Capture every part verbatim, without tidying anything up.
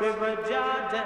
river Jordan.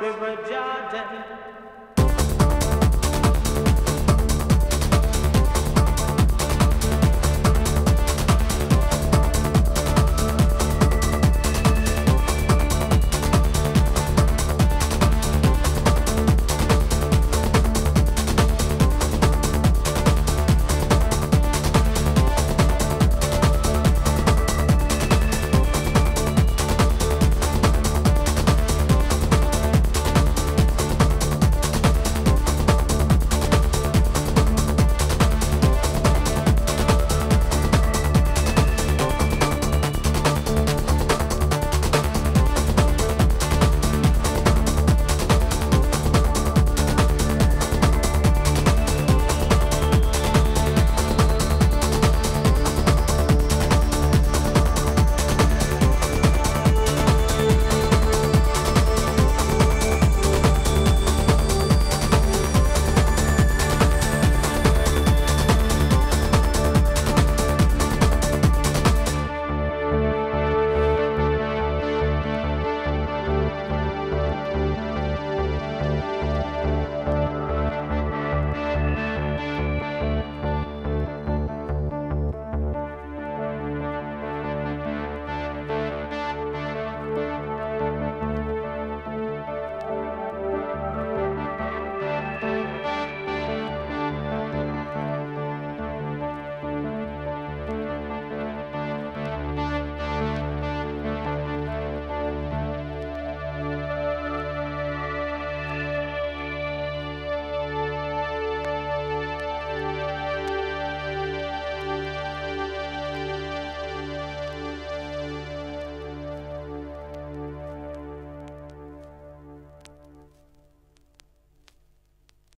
River Jordan.